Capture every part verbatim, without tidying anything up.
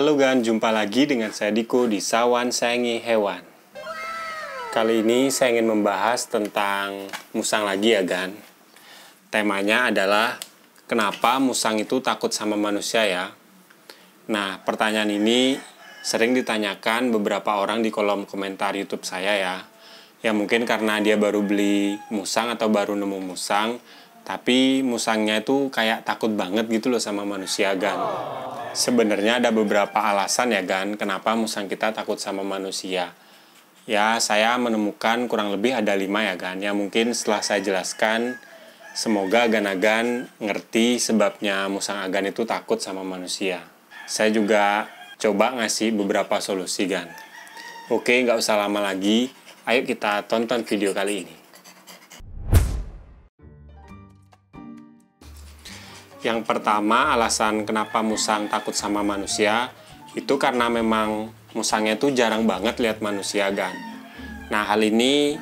Halo gan, jumpa lagi dengan saya Diko di Sawan Sengi Hewan. Kali ini saya ingin membahas tentang musang lagi ya gan. Temanya adalah kenapa musang itu takut sama manusia ya. Nah, pertanyaan ini sering ditanyakan beberapa orang di kolom komentar YouTube saya ya. Ya mungkin karena dia baru beli musang atau baru nemu musang, tapi musangnya itu kayak takut banget gitu loh sama manusia gan. Sebenarnya ada beberapa alasan ya gan, kenapa musang kita takut sama manusia. Ya saya menemukan kurang lebih ada lima ya gan. Ya mungkin setelah saya jelaskan, semoga agan-agan ngerti sebabnya musang agan itu takut sama manusia. Saya juga coba ngasih beberapa solusi gan. Oke, nggak usah lama lagi, ayo kita tonton video kali ini. Yang pertama, alasan kenapa musang takut sama manusia itu karena memang musangnya itu jarang banget lihat manusia gan. Nah, hal ini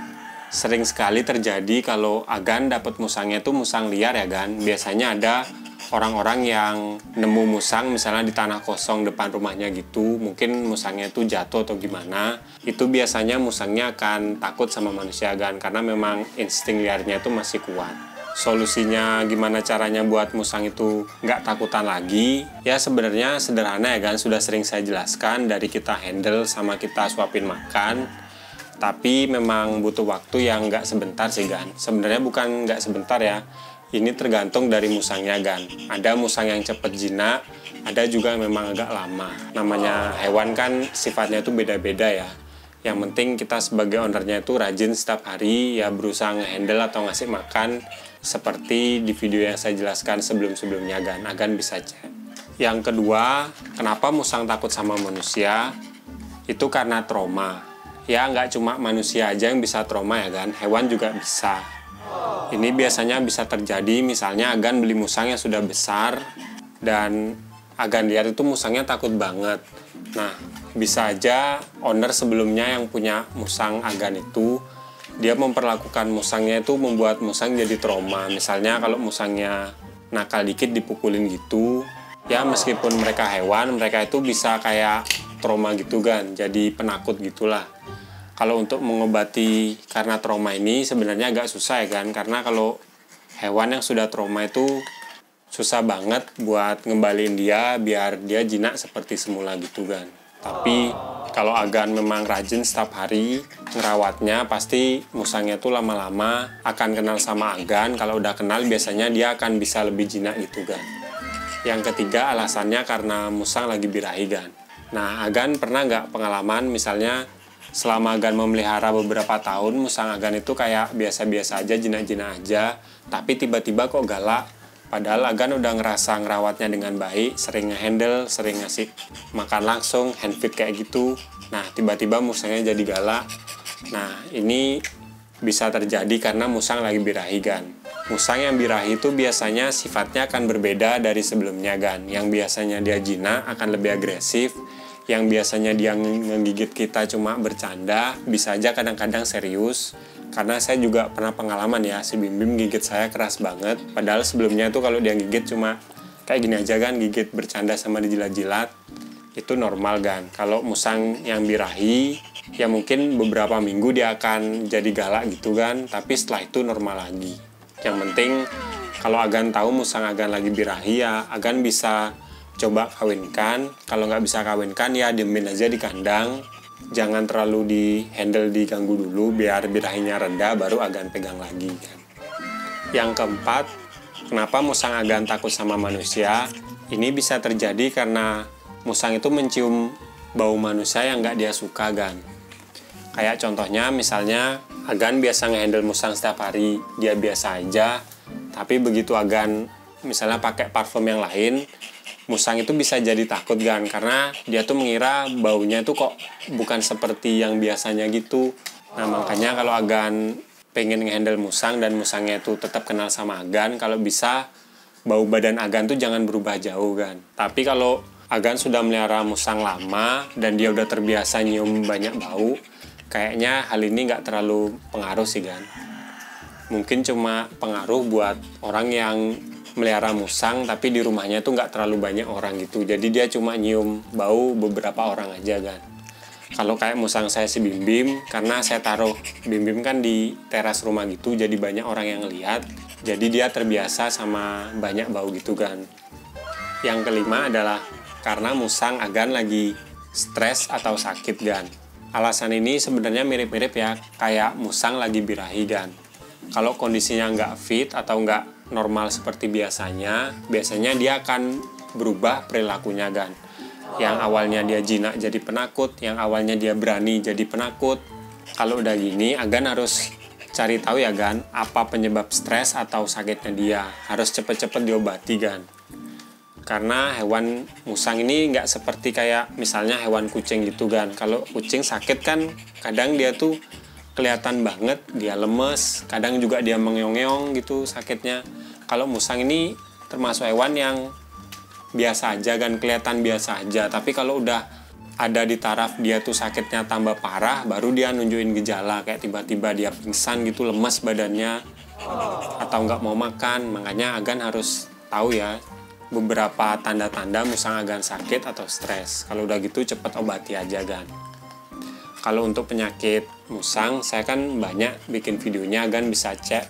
sering sekali terjadi kalau agan dapat musangnya itu musang liar ya gan. Biasanya ada orang-orang yang nemu musang misalnya di tanah kosong depan rumahnya gitu, mungkin musangnya itu jatuh atau gimana. Itu biasanya musangnya akan takut sama manusia gan karena memang insting liarnya itu masih kuat. Solusinya gimana caranya buat musang itu nggak takutan lagi? Ya sebenarnya sederhana ya kan, sudah sering saya jelaskan dari kita handle sama kita suapin makan. Tapi memang butuh waktu yang nggak sebentar sih gan. Sebenarnya bukan nggak sebentar ya, ini tergantung dari musangnya gan. Ada musang yang cepet jinak, ada juga memang agak lama. Namanya hewan kan sifatnya itu beda-beda ya. Yang penting kita sebagai ownernya itu rajin setiap hari ya, berusaha ngehandle atau ngasih makan seperti di video yang saya jelaskan sebelum-sebelumnya gan, agan bisa cek. Yang kedua, kenapa musang takut sama manusia? Itu karena trauma. Ya nggak cuma manusia aja yang bisa trauma ya gan, hewan juga bisa. Ini biasanya bisa terjadi misalnya agan beli musang yang sudah besar dan agan liar itu musangnya takut banget. Nah, bisa aja owner sebelumnya yang punya musang agan itu dia memperlakukan musangnya itu membuat musang jadi trauma. Misalnya kalau musangnya nakal dikit dipukulin gitu. Ya meskipun mereka hewan, mereka itu bisa kayak trauma gitu kan, jadi penakut gitulah. Kalau untuk mengobati karena trauma ini sebenarnya agak susah ya kan, karena kalau hewan yang sudah trauma itu susah banget buat ngembaliin dia biar dia jinak seperti semula gitu kan. Tapi kalau agan memang rajin setiap hari ngerawatnya, pasti musangnya tuh lama-lama akan kenal sama agan. Kalau udah kenal biasanya dia akan bisa lebih jinak gitu kan. Yang ketiga, alasannya karena musang lagi birahi gan. Nah, agan pernah nggak pengalaman misalnya selama agan memelihara beberapa tahun, musang agan itu kayak biasa-biasa aja, jinak-jinak aja, tapi tiba-tiba kok galak. Padahal agan udah ngerasa ngerawatnya dengan baik, sering ngehandle, sering ngasih makan langsung, hand feed kayak gitu. Nah, tiba-tiba musangnya jadi galak. Nah, ini bisa terjadi karena musang lagi birahi gan. Musang yang birahi itu biasanya sifatnya akan berbeda dari sebelumnya gan. Yang biasanya dia jinak akan lebih agresif, yang biasanya dia ngegigit kita cuma bercanda, bisa aja kadang-kadang serius. Karena saya juga pernah pengalaman ya, si Bim Bim gigit saya keras banget. Padahal sebelumnya itu kalau dia gigit cuma kayak gini aja kan, gigit bercanda sama dijilat-jilat. Itu normal kan. Kalau musang yang birahi, ya mungkin beberapa minggu dia akan jadi galak gitu kan. Tapi setelah itu normal lagi. Yang penting kalau agan tahu musang agan lagi birahi ya, agan bisa coba kawinkan. Kalau nggak bisa kawinkan ya diemin aja di kandang. Jangan terlalu di handle, diganggu dulu biar birahinya rendah baru agan pegang lagi kan. Yang keempat, kenapa musang agan takut sama manusia? Ini bisa terjadi karena musang itu mencium bau manusia yang nggak dia suka gan. Kayak contohnya misalnya agan biasa ngehandle musang setiap hari, dia biasa aja, tapi begitu agan misalnya pakai parfum yang lain, musang itu bisa jadi takut gan, karena dia tuh mengira baunya itu kok bukan seperti yang biasanya gitu. Nah makanya kalau agan pengen ngehandle musang dan musangnya itu tetap kenal sama agan, kalau bisa bau badan agan tuh jangan berubah jauh gan. Tapi kalau agan sudah melihara musang lama dan dia udah terbiasa nyium banyak bau, kayaknya hal ini nggak terlalu pengaruh sih gan. Mungkin cuma pengaruh buat orang yang melihara musang, tapi di rumahnya tuh nggak terlalu banyak orang gitu. Jadi dia cuma nyium bau beberapa orang aja kan. Kalau kayak musang saya si Bim Bim, karena saya taruh Bim Bim kan di teras rumah gitu, jadi banyak orang yang ngeliat. Jadi dia terbiasa sama banyak bau gitu kan. Yang kelima adalah karena musang agan lagi stres atau sakit kan. Alasan ini sebenarnya mirip-mirip ya, kayak musang lagi birahi kan. Kalau kondisinya nggak fit atau nggak normal seperti biasanya, biasanya dia akan berubah perilakunya kan. Yang awalnya dia jinak jadi penakut, yang awalnya dia berani jadi penakut. Kalau udah gini, agan harus cari tahu ya kan, apa penyebab stres atau sakitnya dia. Harus cepet-cepet diobati kan. Karena hewan musang ini nggak seperti kayak misalnya hewan kucing gitu kan. Kalau kucing sakit kan kadang dia tuh kelihatan banget, dia lemes, kadang juga dia mengeong-ngeong gitu sakitnya. Kalau musang ini termasuk hewan yang biasa aja kan, kelihatan biasa aja. Tapi kalau udah ada di taraf dia tuh sakitnya tambah parah, baru dia nunjukin gejala kayak tiba-tiba dia pingsan gitu, lemes badannya, atau nggak mau makan. Makanya agan harus tahu ya beberapa tanda-tanda musang agan sakit atau stres. Kalau udah gitu cepet obati aja kan. Kalau untuk penyakit musang, saya kan banyak bikin videonya, kan bisa cek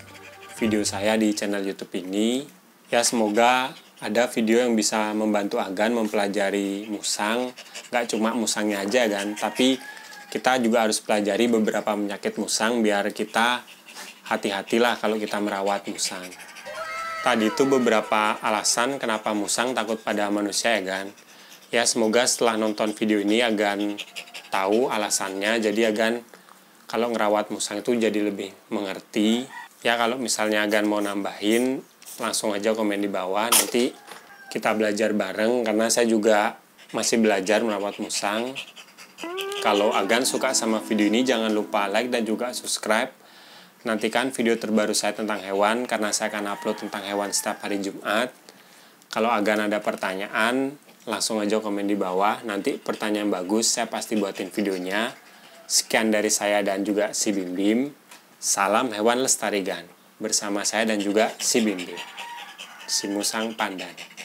video saya di channel YouTube ini. Ya semoga ada video yang bisa membantu agan mempelajari musang. Gak cuma musangnya aja kan, tapi kita juga harus pelajari beberapa penyakit musang biar kita hati-hatilah kalau kita merawat musang. Tadi itu beberapa alasan kenapa musang takut pada manusia ya kan. Ya semoga setelah nonton video ini agan tahu alasannya, jadi agan kalau ngerawat musang itu jadi lebih mengerti ya. Kalau misalnya agan mau nambahin, langsung aja komen di bawah, nanti kita belajar bareng karena saya juga masih belajar merawat musang. Kalau agan suka sama video ini, jangan lupa like dan juga subscribe. Nantikan video terbaru saya tentang hewan karena saya akan upload tentang hewan setiap hari Jumat. Kalau agan ada pertanyaan, langsung aja komen di bawah, nanti pertanyaan bagus saya pasti buatin videonya. Sekian dari saya dan juga si Bim Bim. Salam hewan lestarikan bersama saya dan juga si Bim Bim, si musang pandan.